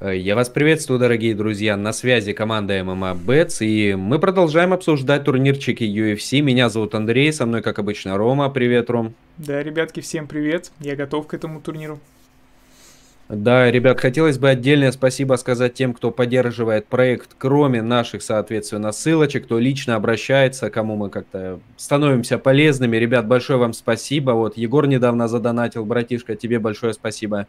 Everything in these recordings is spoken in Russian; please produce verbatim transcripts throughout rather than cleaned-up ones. Я вас приветствую, дорогие друзья, на связи команда эм эм а бетс, и мы продолжаем обсуждать турнирчики ю эф си. Меня зовут Андрей, со мной, как обычно, Рома. Привет, Ром. Да, ребятки, всем привет, я готов к этому турниру. Да, ребят, хотелось бы отдельное спасибо сказать тем, кто поддерживает проект, кроме наших, соответственно, ссылочек, кто лично обращается, кому мы как-то становимся полезными. Ребят, большое вам спасибо. Вот Егор недавно задонатил, братишка, тебе большое спасибо.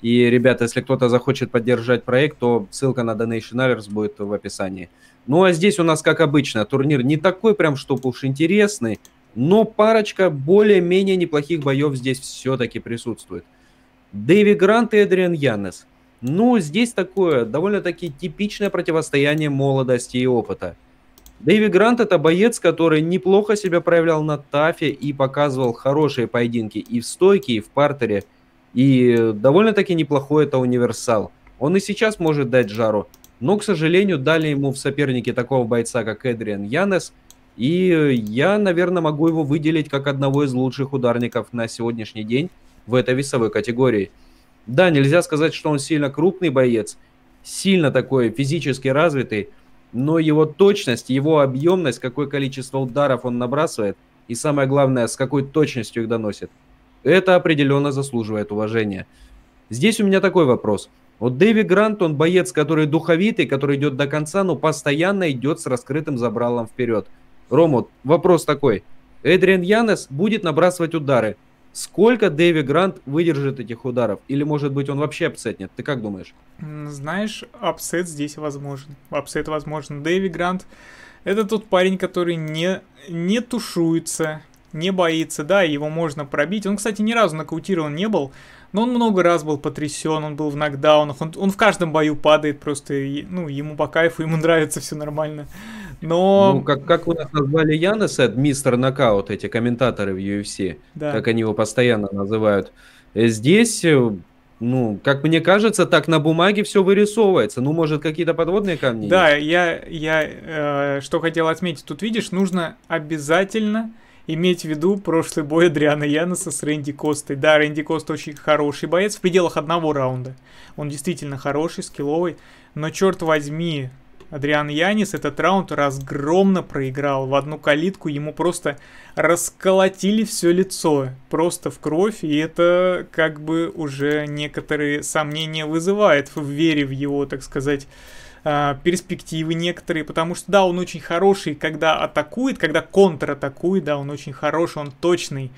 И, ребята, если кто-то захочет поддержать проект, то ссылка на Donation Alerts будет в описании. Ну, а здесь у нас, как обычно, турнир не такой прям, чтобы уж интересный, но парочка более-менее неплохих боев здесь все-таки присутствует. Дэви Грант и Эдриан Янез. Ну, здесь такое довольно-таки типичное противостояние молодости и опыта. Дэви Грант — это боец, который неплохо себя проявлял на тафе и показывал хорошие поединки и в стойке, и в партере. И довольно-таки неплохой это универсал. Он и сейчас может дать жару. Но, к сожалению, дали ему в сопернике такого бойца, как Эдриан Янез. И я, наверное, могу его выделить как одного из лучших ударников на сегодняшний день в этой весовой категории. Да, нельзя сказать, что он сильно крупный боец. Сильно такой физически развитый. Но его точность, его объемность, какое количество ударов он набрасывает. И самое главное, с какой точностью их доносит. Это определенно заслуживает уважения. Здесь у меня такой вопрос. Вот Дэви Грант, он боец, который духовитый, который идет до конца, но постоянно идет с раскрытым забралом вперед. Рому, вопрос такой. Эдриан Янез будет набрасывать удары. Сколько Дэви Грант выдержит этих ударов? Или, может быть, он вообще апсетнет? Ты как думаешь? Знаешь, апсет здесь возможен. Апсет возможен. Дэви Грант — это тот парень, который не, не тушуется, не боится, да, его можно пробить. Он, кстати, ни разу нокаутирован не был, но он много раз был потрясен, он был в нокдаунах, он, он в каждом бою падает просто, ну, ему по кайфу, ему нравится, все нормально. Но... Ну, как, как у нас назвали Янеза, мистер Нокаут, эти комментаторы в ю эф си, да, как они его постоянно называют. Здесь, ну, как мне кажется, так на бумаге все вырисовывается. Ну, может, какие-то подводные камни? Да, есть? я, я э, что хотел отметить, тут, видишь, нужно обязательно иметь в виду прошлый бой Эдриана Янеза с Рэнди Костой. Да, Рэнди Коста очень хороший боец в пределах одного раунда. Он действительно хороший, скилловый. Но, черт возьми, Эдриан Янез этот раунд разгромно проиграл. В одну калитку ему просто расколотили все лицо. Просто в кровь. И это как бы уже некоторые сомнения вызывает в вере в его, так сказать, перспективы некоторые, потому что, да, он очень хороший, когда атакует, когда контратакует, да, он очень хороший, он точный,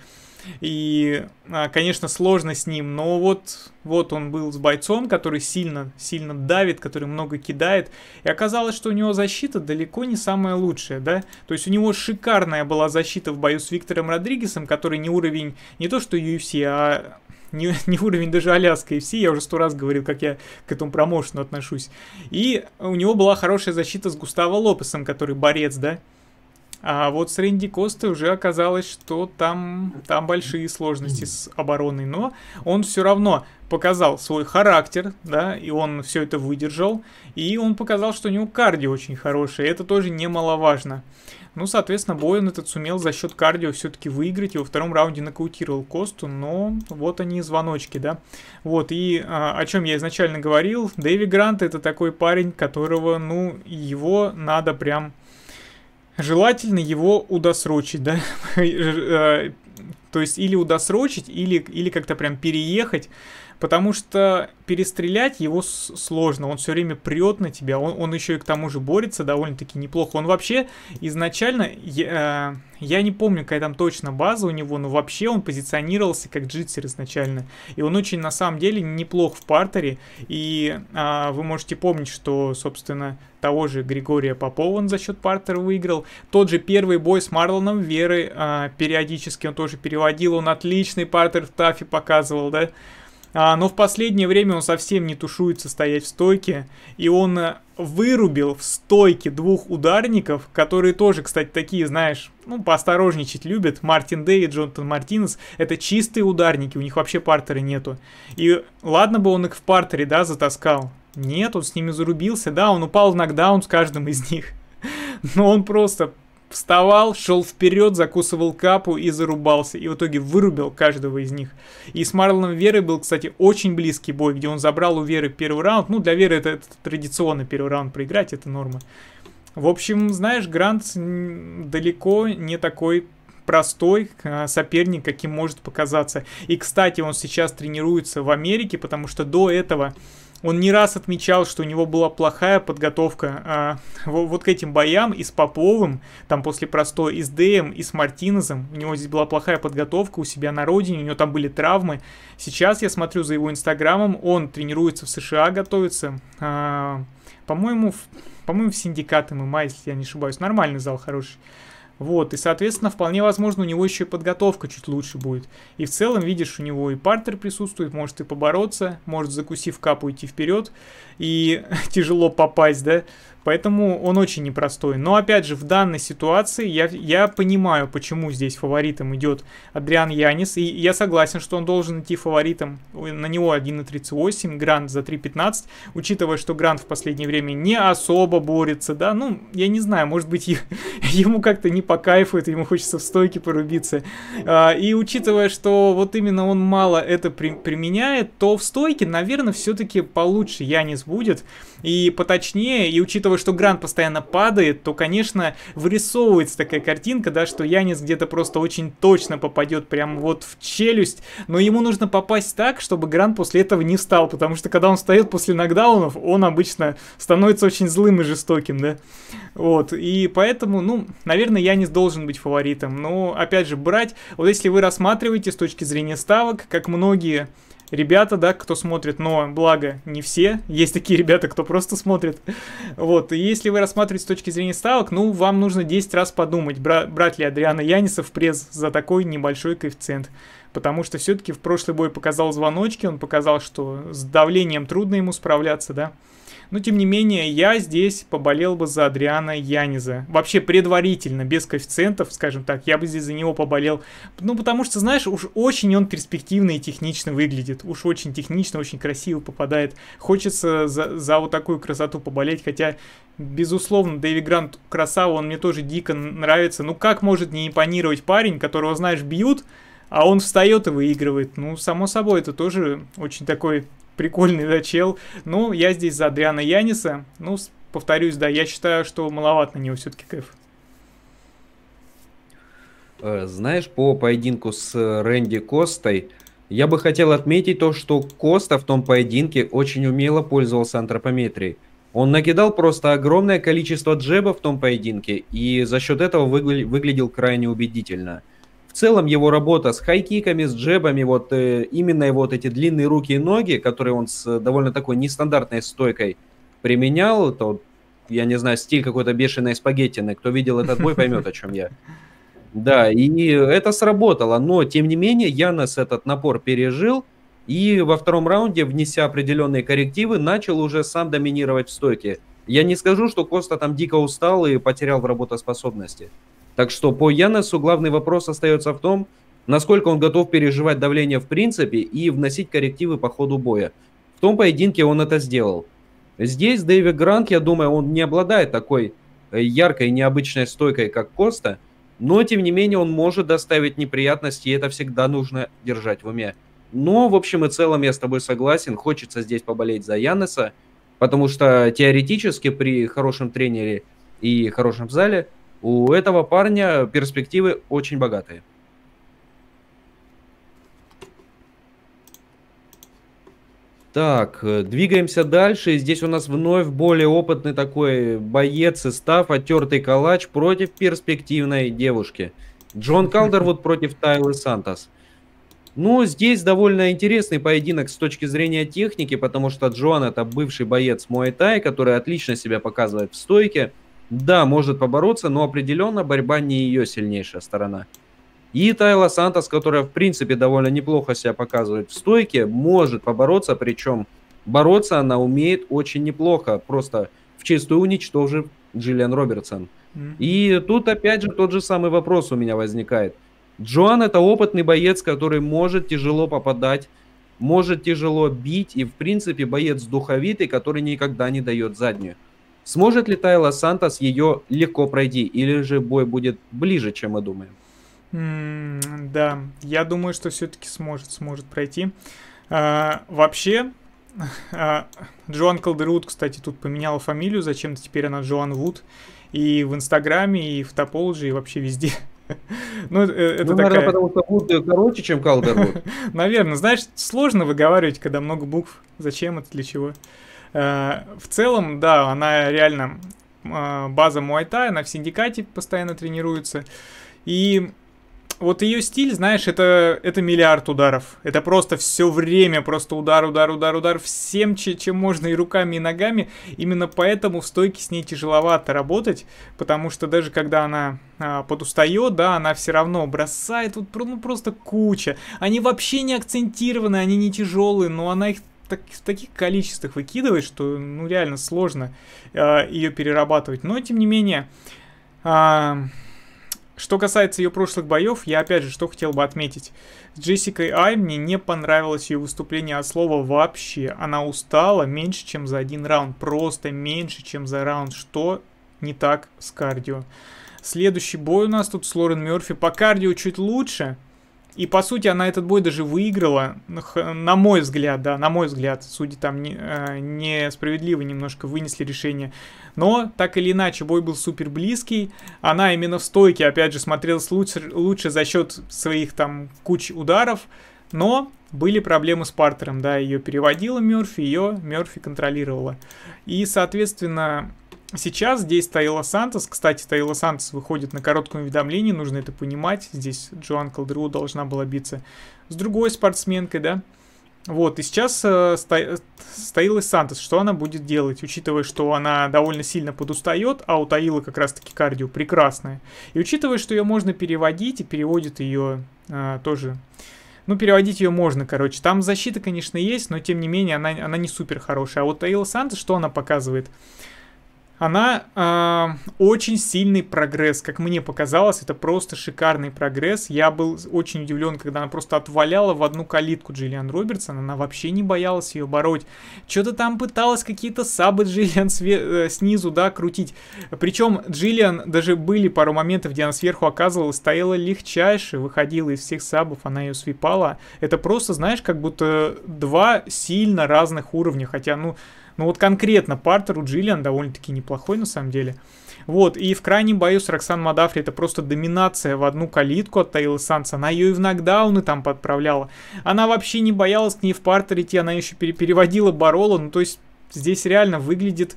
и, конечно, сложно с ним, но вот, вот он был с бойцом, который сильно, сильно давит, который много кидает, и оказалось, что у него защита далеко не самая лучшая, да, то есть у него шикарная была защита в бою с Виктором Родригесом, который не уровень, не то что ю эф си, а... Не, не уровень даже Аляска эф си, я уже сто раз говорил, как я к этому промоушену отношусь. И у него была хорошая защита с Густаво Лопесом, который борец, да? А вот с Рэнди Костой уже оказалось, что там, там большие сложности с обороной. Но он все равно показал свой характер, да, и он все это выдержал. И он показал, что у него кардио очень хорошее, это тоже немаловажно. Ну, соответственно, бой он этот сумел за счет кардио все-таки выиграть. И во втором раунде нокаутировал Косту, но вот они, звоночки, да. Вот, и а, о чем я изначально говорил, Дэви Грант — это такой парень, которого, ну, его надо прям... Желательно его удосрочить, да. То есть или удосрочить, или, или как-то прям переехать. Потому что перестрелять его сложно. Он все время прет на тебя. Он, он еще и к тому же борется довольно-таки неплохо. Он вообще изначально... Я, я не помню, какая там точно база у него, но вообще он позиционировался как джитсер изначально. И он очень, на самом деле, неплох в партере. И а, вы можете помнить, что, собственно, того же Григория Попова он за счет партера выиграл. Тот же первый бой с Марлоном Верой а, периодически он тоже переводил. Он отличный партер в тафе показывал, да. Но в последнее время он совсем не тушуется стоять в стойке. И он вырубил в стойке двух ударников, которые тоже, кстати, такие, знаешь, ну, поосторожничать любят. Мартин Дэй и Джонатан Мартинес — это чистые ударники, у них вообще партера нету. И ладно бы он их в партере, да, затаскал. Нет, он с ними зарубился, да, он упал в нокдаун с каждым из них. Но он просто... вставал, шел вперед, закусывал капу и зарубался. И в итоге вырубил каждого из них. И с Марлоном Верой был, кстати, очень близкий бой, где он забрал у Веры первый раунд. Ну, для Веры это, это традиционно первый раунд проиграть, это норма. В общем, знаешь, Грант далеко не такой простой соперник, каким может показаться. И, кстати, он сейчас тренируется в Америке, потому что до этого он не раз отмечал, что у него была плохая подготовка а, вот, вот к этим боям и с Поповым, там после простой, и с Дэем, и с Мартинезом. У него здесь была плохая подготовка у себя на родине, у него там были травмы. Сейчас я смотрю за его инстаграмом, он тренируется в США, готовится. А, по-моему, в, по-моему, в Синдикат ММА, если я не ошибаюсь. Нормальный зал, хороший. Вот, и, соответственно, вполне возможно, у него еще и подготовка чуть лучше будет. И в целом, видишь, у него и партер присутствует, может и побороться, может, закусив капу, идти вперед. И тяжело попасть, да? Поэтому он очень непростой. Но, опять же, в данной ситуации я, я понимаю, почему здесь фаворитом идет Эдриан Янез. И я согласен, что он должен идти фаворитом. На него один и тридцать восемь, Грант за три и пятнадцать. Учитывая, что Грант в последнее время не особо борется, да? Ну, я не знаю, может быть, ему как-то не по кайфу, это ему хочется в стойке порубиться. И учитывая, что вот именно он мало это применяет, то в стойке, наверное, все-таки получше Янез будет. И поточнее, и учитывая, что Грант постоянно падает, то, конечно, вырисовывается такая картинка, да, что Янез где-то просто очень точно попадет прямо вот в челюсть, но ему нужно попасть так, чтобы Грант после этого не встал, потому что когда он встает после нокдаунов, он обычно становится очень злым и жестоким, да, вот, и поэтому, ну, наверное, Янез должен быть фаворитом, но, опять же, брать, вот если вы рассматриваете с точки зрения ставок, как многие... Ребята, да, кто смотрит, но, благо, не все. Есть такие ребята, кто просто смотрит. Вот, и если вы рассматриваете с точки зрения ставок, ну, вам нужно десять раз подумать, бра брать ли Эдриана Янеза в пресс за такой небольшой коэффициент. Потому что все-таки в прошлый бой показал звоночки, он показал, что с давлением трудно ему справляться, да. Но, тем не менее, я здесь поболел бы за Эдриана Янеза. Вообще, предварительно, без коэффициентов, скажем так, я бы здесь за него поболел. Ну, потому что, знаешь, уж очень он перспективно и технично выглядит. Уж очень технично, очень красиво попадает. Хочется за, за вот такую красоту поболеть, хотя, безусловно, Дэви Грант красава, он мне тоже дико нравится. Ну, как может не импонировать парень, которого, знаешь, бьют, а он встает и выигрывает? Ну, само собой, это тоже очень такой... Прикольный, да, чел. Ну, я здесь за Эдриана Янеза. Ну, повторюсь, да, я считаю, что маловат на него все-таки кайф. Знаешь, по поединку с Рэнди Костой, я бы хотел отметить то, что Коста в том поединке очень умело пользовался антропометрией. Он накидал просто огромное количество джебов в том поединке, и за счет этого выгля- выглядел крайне убедительно. В целом его работа с хайкиками, с джебами, вот э, именно вот эти длинные руки и ноги, которые он с довольно такой нестандартной стойкой применял, то, я не знаю, стиль какой-то бешеной спагеттины. Кто видел этот бой, поймет, о чем я. Да, и это сработало, но тем не менее Янез этот напор пережил и во втором раунде, внеся определенные коррективы, начал уже сам доминировать в стойке. Я не скажу, что Коста там дико устал и потерял в работоспособности. Так что по Янезу главный вопрос остается в том, насколько он готов переживать давление в принципе и вносить коррективы по ходу боя. В том поединке он это сделал. Здесь Дэви Грант, я думаю, он не обладает такой яркой, необычной стойкой, как Коста, но тем не менее он может доставить неприятности, и это всегда нужно держать в уме. Но в общем и целом я с тобой согласен, хочется здесь поболеть за Янеза, потому что теоретически при хорошем тренере и хорошем зале у этого парня перспективы очень богатые. Так, двигаемся дальше. Здесь у нас вновь более опытный такой боец и став, оттертый калач против перспективной девушки. Джон Калдервуд против Таилы Сантос. Ну, здесь довольно интересный поединок с точки зрения техники, потому что Джоан — это бывший боец муай-тай, который отлично себя показывает в стойке. Да, может побороться, но определенно борьба не ее сильнейшая сторона. И Таила Сантос, которая в принципе довольно неплохо себя показывает в стойке, может побороться, причем бороться она умеет очень неплохо, просто вчистую уничтожив Джиллиан Робертсон. Mm-hmm. И тут опять же тот же самый вопрос у меня возникает. Джоан — это опытный боец, который может тяжело попадать, может тяжело бить и в принципе боец духовитый, который никогда не дает заднюю. Сможет ли Таила Сантос ее легко пройти, или же бой будет ближе, чем мы думаем? Mm, да, я думаю, что все-таки сможет, сможет пройти. А, вообще, а, Джоанна Калдервуд, кстати, тут поменяла фамилию, зачем-то теперь она Джоан Вуд. И в Инстаграме, и в Топологи, и вообще везде. Ну, это ну, такая... наверное, потому что Вуд короче, чем Калдервуд. Наверное, знаешь, сложно выговаривать, когда много букв. Зачем это, для чего? В целом, да, она реально база муайтай, она в Синдикате постоянно тренируется. И вот ее стиль, знаешь, это, это миллиард ударов. Это просто все время, просто удар, удар, удар, удар. Всем, чем можно, и руками, и ногами. Именно поэтому в стойке с ней тяжеловато работать. Потому что даже когда она а, подустает, да, она все равно бросает вот, ну, просто куча. Они вообще не акцентированы, они не тяжелые, но она их... Так, в таких количествах выкидывает, что ну реально сложно э, ее перерабатывать. Но тем не менее, э, что касается ее прошлых боев, я опять же что хотел бы отметить. С Джессикой Ай мне не понравилось ее выступление от слова вообще. Она устала меньше, чем за один раунд. Просто меньше, чем за раунд. Что не так с кардио? Следующий бой у нас тут с Лорен Мерфи. По кардио чуть лучше. И, по сути, она этот бой даже выиграла, на мой взгляд, да, на мой взгляд, судьи там не, э, несправедливо немножко вынесли решение. Но, так или иначе, бой был супер близкий, она именно в стойке, опять же, смотрелась лучше, лучше за счет своих там куч ударов, но были проблемы с партером, да, ее переводила Мерфи, ее Мерфи контролировала. И, соответственно... Сейчас здесь Таила Сантос, кстати, Таила Сантос выходит на короткое уведомление, нужно это понимать, здесь Джоанна Калдервуд должна была биться с другой спортсменкой, да, вот, и сейчас э, с Таилой Сантос, что она будет делать, учитывая, что она довольно сильно подустает, а у Таилы как раз-таки кардио прекрасное, и учитывая, что ее можно переводить, и переводит ее э, тоже, ну, переводить ее можно, короче, там защита, конечно, есть, но, тем не менее, она, она не супер хорошая, а вот Таила Сантос, что она показывает? Она э, очень сильный прогресс, как мне показалось, это просто шикарный прогресс. Я был очень удивлен, когда она просто отваляла в одну калитку Джиллиан Робертсон, она вообще не боялась ее бороть. Что-то там пыталась какие-то сабы Джиллиан све- снизу, да, крутить. Причем Джиллиан, даже были пару моментов, где она сверху оказывалась, стояла легчайше, выходила из всех сабов, она ее свипала. Это просто, знаешь, как будто два сильно разных уровня, хотя, ну... Ну вот конкретно партер у Джиллиан довольно-таки неплохой на самом деле. Вот, и в крайнем бою с Роксан Мадафри это просто доминация в одну калитку от Таилы Сантос. Она ее и в нокдауны там подправляла. Она вообще не боялась к ней в партер идти, она еще переводила, борола. Ну то есть здесь реально выглядит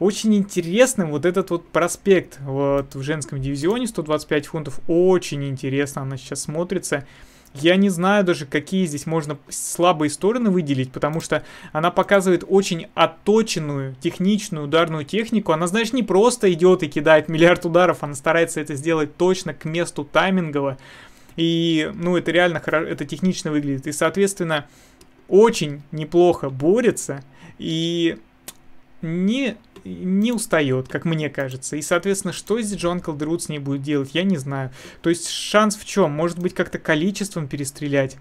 очень интересным вот этот вот проспект вот в женском дивизионе сто двадцать пять фунтов. Очень интересно она сейчас смотрится. Я не знаю даже, какие здесь можно слабые стороны выделить, потому что она показывает очень отточенную, техничную ударную технику. Она, знаешь, не просто идет и кидает миллиард ударов, она старается это сделать точно к месту таймингово. И, ну, это реально хорошо, это технично выглядит. И, соответственно, очень неплохо борется и не... не устает, как мне кажется. И, соответственно, что здесь Джоанна Калдервуд с ней будет делать, я не знаю. То есть шанс в чем? Может быть, как-то количеством перестрелять?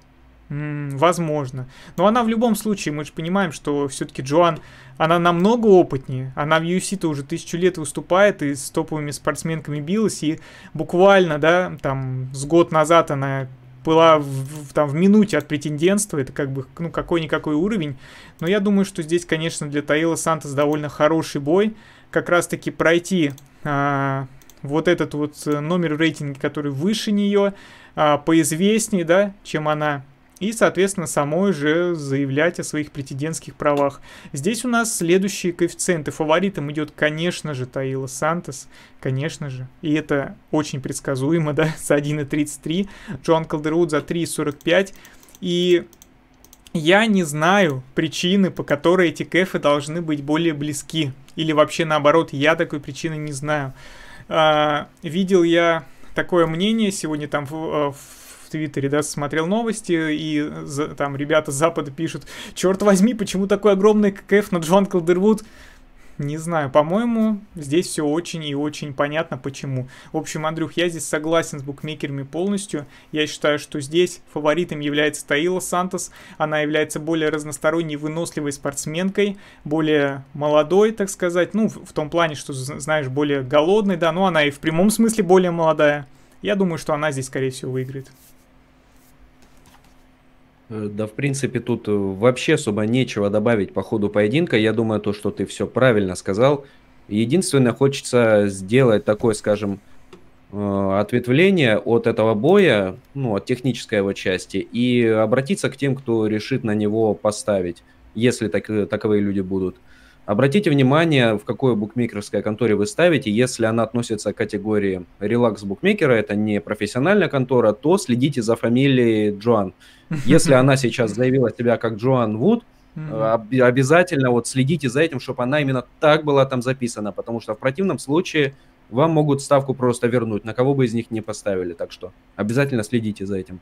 М-м, возможно. Но она в любом случае, мы же понимаем, что все-таки Джоан, она намного опытнее. Она в ю эф си-то уже тысячу лет выступает и с топовыми спортсменками билась. И буквально, да, там, с год назад она... была в, в, там, в минуте от претендентства, это как бы, ну, какой-никакой уровень, но я думаю, что здесь, конечно, для Таилы Сантос довольно хороший бой, как раз-таки пройти а, вот этот вот номер в рейтинге, который выше нее, а, поизвестнее, да, чем она, и, соответственно, самой же заявлять о своих претендентских правах. Здесь у нас следующие коэффициенты. Фаворитом идет, конечно же, Таила Сантос. Конечно же. И это очень предсказуемо, да, за один и тридцать три. Джоанна Калдервуд за три и сорок пять. И я не знаю причины, по которой эти кэфы должны быть более близки. Или вообще наоборот, я такой причины не знаю. А, видел я такое мнение сегодня там в... Твиттере, да, смотрел новости, и там ребята с Запада пишут: черт возьми, почему такой огромный кэф на Джоанну Калдервуд? Не знаю, по-моему, здесь все очень и очень понятно, почему. В общем, Андрюх, я здесь согласен с букмекерами полностью. Я считаю, что здесь фаворитом является Таила Сантос. Она является более разносторонней, выносливой спортсменкой, более молодой, так сказать. Ну, в том плане, что, знаешь, более голодной, да, но она и в прямом смысле более молодая. Я думаю, что она здесь, скорее всего, выиграет. Да, в принципе, тут вообще особо нечего добавить по ходу поединка. Я думаю, то, что ты все правильно сказал. Единственное, хочется сделать такое, скажем, ответвление от этого боя, ну, от технической его части, и обратиться к тем, кто решит на него поставить, если так, таковые люди будут. Обратите внимание, в какой букмекерской конторе вы ставите. Если она относится к категории релакс-букмекера, это не профессиональная контора, то следите за фамилией Джоан. Если она сейчас заявила себя как Джоан Вуд, mm-hmm. обязательно вот следите за этим, чтобы она именно так была там записана, потому что в противном случае вам могут ставку просто вернуть, на кого бы из них не поставили. Так что обязательно следите за этим.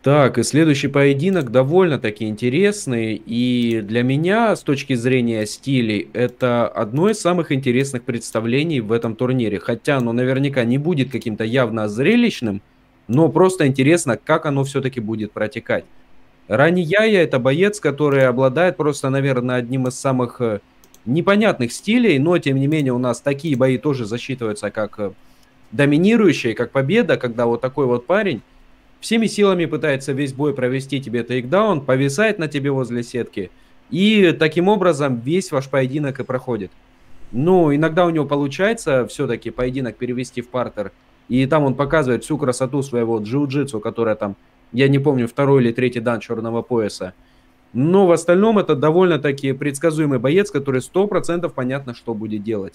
Так, и следующий поединок довольно-таки интересный, и для меня, с точки зрения стилей, это одно из самых интересных представлений в этом турнире. Хотя оно наверняка не будет каким-то явно зрелищным, но просто интересно, как оно все-таки будет протекать. Рани Яхья — это боец, который обладает просто, наверное, одним из самых непонятных стилей, но, тем не менее, у нас такие бои тоже засчитываются как доминирующие, как победа, когда вот такой вот парень всеми силами пытается весь бой провести тебе тейкдаун, повисает на тебе возле сетки. И таким образом весь ваш поединок и проходит. Ну, иногда у него получается все-таки поединок перевести в партер. И там он показывает всю красоту своего джиу-джитсу, которая там, я не помню, второй или третий дан черного пояса. Но в остальном это довольно-таки предсказуемый боец, который сто процентов понятно, что будет делать.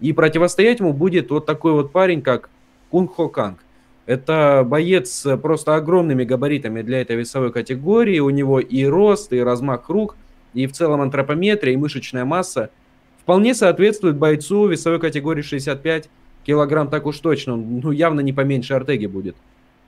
И противостоять ему будет вот такой вот парень, как Кюн Хо Кан. Это боец с просто огромными габаритами для этой весовой категории. У него и рост, и размах рук, и в целом антропометрия, и мышечная масса вполне соответствует бойцу весовой категории шестьдесят пять килограмм, так уж точно. Ну, явно не поменьше Ортеги будет.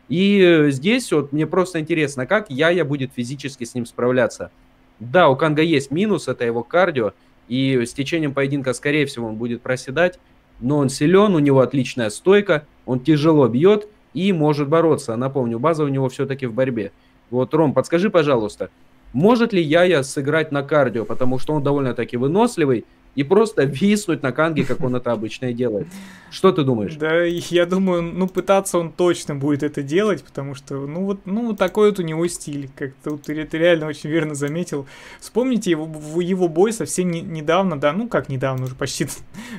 И здесь вот мне просто интересно, как Яхья будет физически с ним справляться. Да, у Канга есть минус, это его кардио, и с течением поединка, скорее всего, он будет проседать. Но он силен, у него отличная стойка, он тяжело бьет и может бороться. Напомню, база у него все-таки в борьбе. Вот, Ром, подскажи, пожалуйста, может ли Яхья сыграть на кардио, потому что он довольно-таки выносливый, и просто виснуть на Канге, как он это обычно и делает? Что ты думаешь? Да, я думаю, ну, пытаться он точно будет это делать, потому что, ну, вот ну такой вот у него стиль, как тут ты реально очень верно заметил. Вспомните его, его бой совсем не, недавно, да, ну, как недавно, уже почти,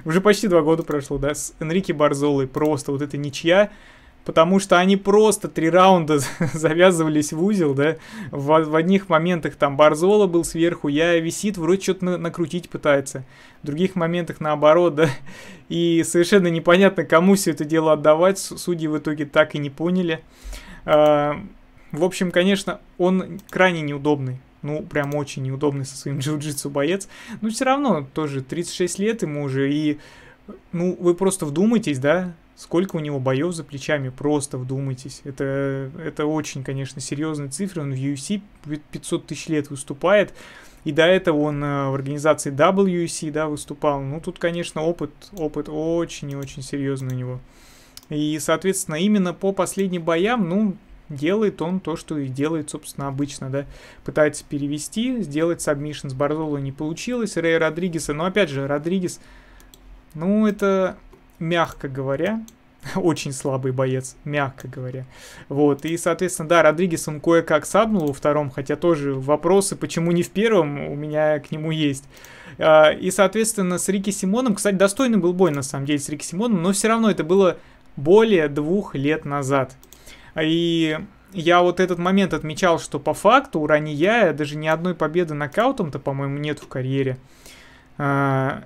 уже почти два года прошло, да, с Энрике Барзолой, просто вот эта ничья. Потому что они просто три раунда завязывались в узел, да. В, в одних моментах там Барзола был сверху, Яхья висит, вроде что-то на, накрутить пытается. В других моментах наоборот, да. И совершенно непонятно, кому все это дело отдавать. Судьи в итоге так и не поняли. А, в общем, конечно, он крайне неудобный. Ну, прям очень неудобный со своим джиу-джитсу боец. Но все равно тоже тридцать шесть лет ему уже. И, ну, вы просто вдумайтесь, да. Сколько у него боев за плечами, просто вдумайтесь. Это, это очень, конечно, серьезные цифры. Он в ю эф си пятьсот тысяч лет выступает. И до этого он в организации дабл ю эф си, да, выступал. Ну, тут, конечно, опыт, опыт очень и очень серьезный у него. И, соответственно, именно по последним боям, ну, делает он то, что и делает, собственно, обычно, да. Пытается перевести, сделать сабмишн. С Барзолой не получилось, Рей Родригеса. Но, опять же, Родригес, ну, это... мягко говоря, очень слабый боец, мягко говоря. Вот, и, соответственно, да, Родригес он кое-как сабнул во втором, хотя тоже вопросы, почему не в первом, у меня к нему есть. И, соответственно, с Рики Симоном, кстати, достойный был бой, на самом деле, с Рики Симоном, но все равно это было более двух лет назад. И я вот этот момент отмечал, что по факту у Рани Яхья даже ни одной победы нокаутом-то, по-моему, нет в карьере. Да,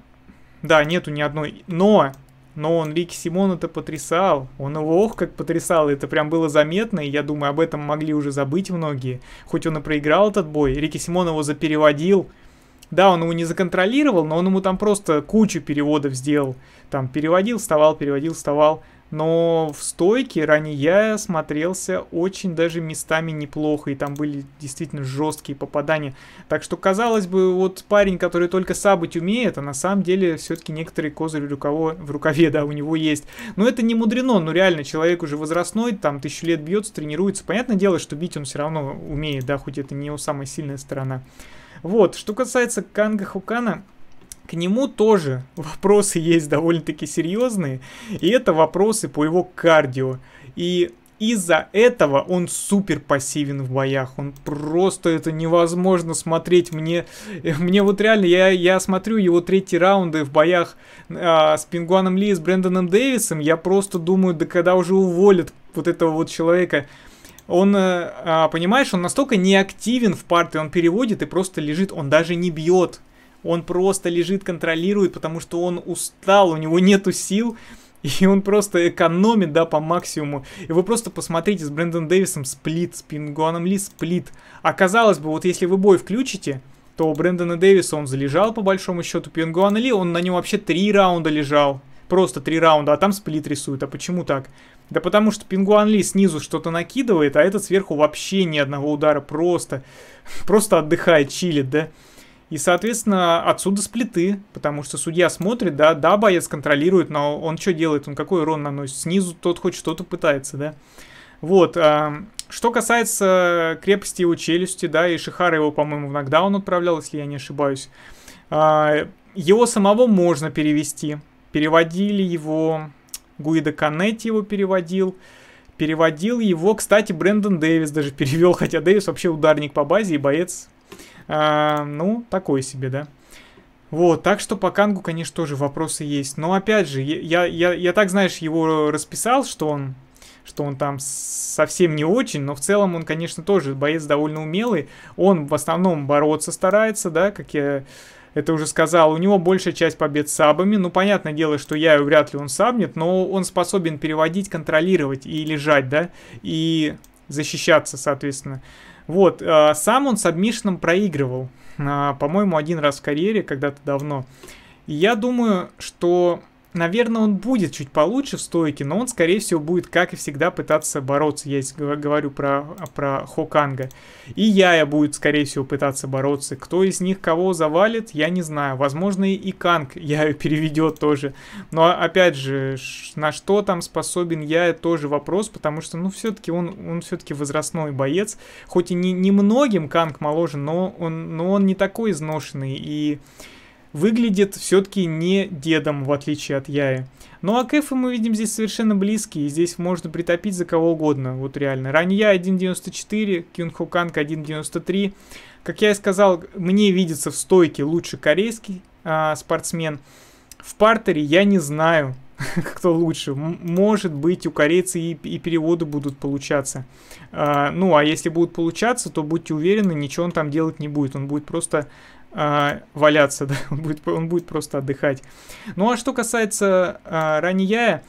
нету ни одной, но... Но он Рики Симона-то потрясал. Он его ох как потрясал. Это прям было заметно. И я думаю, об этом могли уже забыть многие. Хоть он и проиграл этот бой. Рики Симон его запереводил. Да, он его не законтролировал, но он ему там просто кучу переводов сделал. Там переводил, вставал, переводил, вставал. Но в стойке Рани Яхья смотрелся очень даже местами неплохо, и там были действительно жесткие попадания. Так что, казалось бы, вот парень, который только сабать умеет, а на самом деле все-таки некоторые козыри в рукаве, в рукаве, да, у него есть. Но это не мудрено, ну реально, человек уже возрастной, там тысячу лет бьется, тренируется. Понятное дело, что бить он все равно умеет, да, хоть это не его самая сильная сторона. Вот, что касается Кюна Хо Кана... К нему тоже вопросы есть довольно-таки серьезные, и это вопросы по его кардио. И из-за этого он супер пассивен в боях, он просто, это невозможно смотреть. Мне, мне вот реально, я, я смотрю его третьи раунды в боях а, с Пингуаном Ли и с Брэндоном Дэвисом, я просто думаю, да когда уже уволят вот этого вот человека... Он, понимаешь, он настолько неактивен в парте, он переводит и просто лежит, он даже не бьет. Он просто лежит, контролирует, потому что он устал, у него нету сил, и он просто экономит, да, по максимуму. И вы просто посмотрите, с Брэндоном Дэвисом сплит, с Пингуаном Ли сплит. А казалось бы, вот если вы бой включите, то у Брэндона Дэвиса он залежал по большому счету, Пингуана Ли, он на нем вообще три раунда лежал. Просто три раунда, а там сплит рисует. А почему так? Да потому что Пингуан Ли снизу что-то накидывает, а этот сверху вообще ни одного удара. Просто, просто отдыхает, чилит, да? И, соответственно, отсюда сплиты, потому что судья смотрит, да, да, боец контролирует, но он что делает? Он какой урон наносит? Снизу тот хоть что-то пытается, да? Вот, а, что касается крепости его челюсти, да, и Шихара его, по-моему, в нокдаун отправлял, если я не ошибаюсь. А, его самого можно перевести. Переводили его, Гуидо Канетти его переводил, переводил его, кстати, Брэндон Дэвис даже перевел, хотя Дэвис вообще ударник по базе и боец, а, ну, такой себе, да. Вот, так что по Кангу, конечно, тоже вопросы есть, но опять же, я, я, я так, знаешь, его расписал, что он... что он там совсем не очень, но в целом он, конечно, тоже боец довольно умелый. Он в основном бороться старается, да, как я это уже сказал. У него большая часть побед сабами. Ну, понятное дело, что я вряд ли он сабнет, но он способен переводить, контролировать и лежать, да, и защищаться, соответственно. Вот, сам он сабмишном проигрывал, по-моему, один раз в карьере, когда-то давно. И я думаю, что... Наверное, он будет чуть получше в стойке, но он, скорее всего, будет, как и всегда, пытаться бороться. Я здесь говорю про, про Хо Канга. И Яхья будет, скорее всего, пытаться бороться. Кто из них кого завалит, я не знаю. Возможно, и Канг Яхью переведет тоже. Но, опять же, на что там способен Яхья, тоже вопрос, потому что, ну, все-таки он, он все-таки возрастной боец. Хоть и не, не многим Канг моложе, но он, но он не такой изношенный и... Выглядит все-таки не дедом, в отличие от Яхьи. Ну а кэфы мы видим здесь совершенно близкие. Здесь можно притопить за кого угодно. Вот реально. Рани Яхья один девяносто четыре, Кюн Хо Кан один девяносто три. Как я и сказал, мне видится в стойке лучше корейский а, спортсмен. В партере я не знаю, кто лучше. Может быть, у корейцев и, и переводы будут получаться. А, ну а если будут получаться, то будьте уверены, ничего он там делать не будет. Он будет просто... валяться, да, он будет, он будет просто отдыхать. Ну а что касается а, Рани Яхья,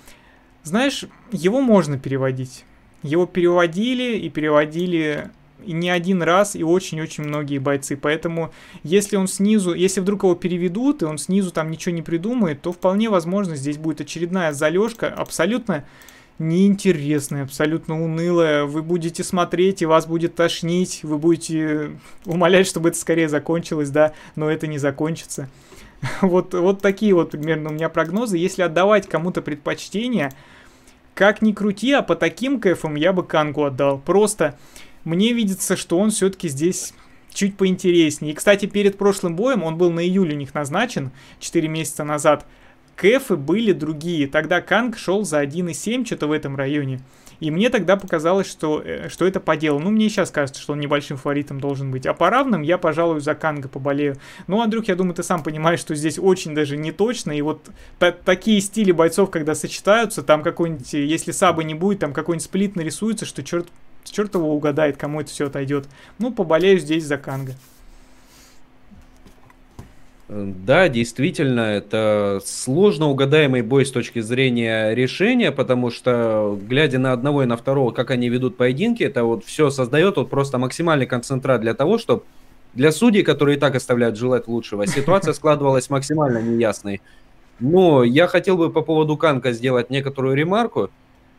знаешь, его можно переводить. Его переводили и переводили не один раз и очень-очень многие бойцы. Поэтому если он снизу, если вдруг его переведут и он снизу там ничего не придумает, то вполне возможно здесь будет очередная залежка абсолютно неинтересная, абсолютно унылая. Вы будете смотреть, и вас будет тошнить, вы будете умолять, чтобы это скорее закончилось, да, но это не закончится. Вот, вот такие вот примерно у меня прогнозы. Если отдавать кому-то предпочтение, как ни крути, а по таким кэфам я бы Кангу отдал. Просто мне видится, что он все-таки здесь... чуть поинтереснее. И, кстати, перед прошлым боем, он был на июль у них назначен, четыре месяца назад, кэфы были другие. Тогда Канг шел за один и семь, что-то в этом районе. И мне тогда показалось, что, что это по делу. Ну, мне сейчас кажется, что он небольшим фаворитом должен быть. А по равным я, пожалуй, за Канга поболею. Ну, Андрюх, я думаю, ты сам понимаешь, что здесь очень даже не точно. И вот та такие стили бойцов, когда сочетаются, там какой-нибудь, если саба не будет, там какой-нибудь сплит нарисуется, что черт, черт его угадает, кому это все отойдет. Ну, поболею здесь за Канга. Да, действительно, это сложно угадаемый бой с точки зрения решения, потому что, глядя на одного и на второго, как они ведут поединки, это вот все создает вот просто максимальный концентрат для того, чтобы для судей, которые и так оставляют желать лучшего, ситуация складывалась максимально неясной. Но я хотел бы по поводу Канга сделать некоторую ремарку.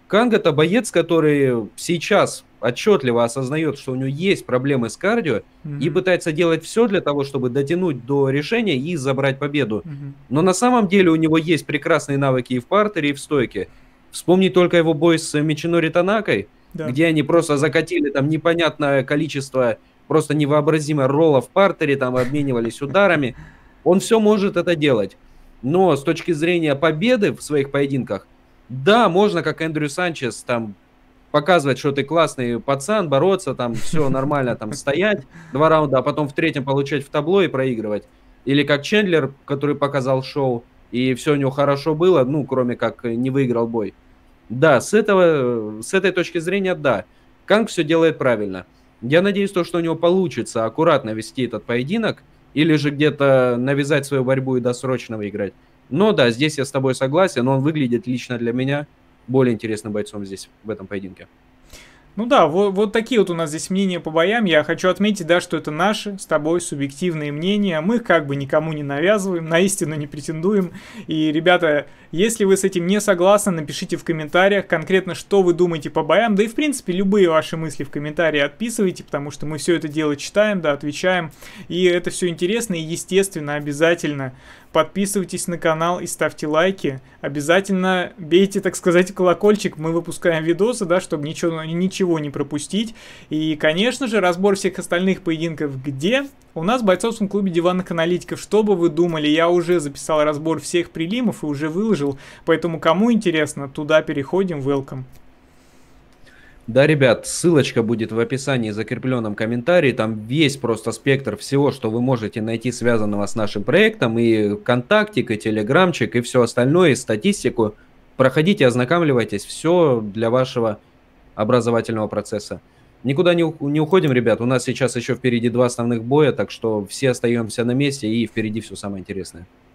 Канг — это боец, который сейчас отчетливо осознает, что у него есть проблемы с кардио, mm-hmm. и пытается делать все для того, чтобы дотянуть до решения и забрать победу. Mm-hmm. Но на самом деле у него есть прекрасные навыки и в партере, и в стойке. Вспомни только его бой с Мичинори Танакой, yeah. где они просто закатили там непонятное количество, просто невообразимо роллов в партере, там обменивались ударами. Он все может это делать. Но с точки зрения победы в своих поединках, да, можно, как Эндрю Санчес, там, показывать, что ты классный пацан, бороться, там, все нормально, там, стоять два раунда, а потом в третьем получать в табло и проигрывать. Или как Чендлер, который показал шоу, и все у него хорошо было, ну, кроме как не выиграл бой. Да, с этого, с этой точки зрения, да, Канг все делает правильно. Я надеюсь, то, что у него получится аккуратно вести этот поединок, или же где-то навязать свою борьбу и досрочно выиграть. Но да, здесь я с тобой согласен, но он выглядит лично для меня более интересным бойцом здесь, в этом поединке. Ну да, вот, вот такие вот у нас здесь мнения по боям. Я хочу отметить, да, что это наши с тобой субъективные мнения. Мы их как бы никому не навязываем, на истину не претендуем. И, ребята, если вы с этим не согласны, напишите в комментариях конкретно, что вы думаете по боям. Да и, в принципе, любые ваши мысли в комментарии отписывайте, потому что мы все это дело читаем, да, отвечаем. И это все интересно и, естественно, обязательно. Подписывайтесь на канал и ставьте лайки. Обязательно бейте, так сказать, колокольчик. Мы выпускаем видосы, да, чтобы ничего, ничего не пропустить. И, конечно же, разбор всех остальных поединков где? У нас в бойцовском клубе диванных аналитиков. Что бы вы думали? Я уже записал разбор всех прелимов и уже выложил. Поэтому, кому интересно, туда переходим. Welcome. Да, ребят, ссылочка будет в описании, закрепленном комментарии. Там весь просто спектр всего, что вы можете найти, связанного с нашим проектом. И контактик, и телеграмчик, и все остальное, и статистику. Проходите, ознакомливайтесь. Все для вашего образовательного процесса. Никуда не уходим, ребят. У нас сейчас еще впереди два основных боя, так что все остаемся на месте, и впереди все самое интересное.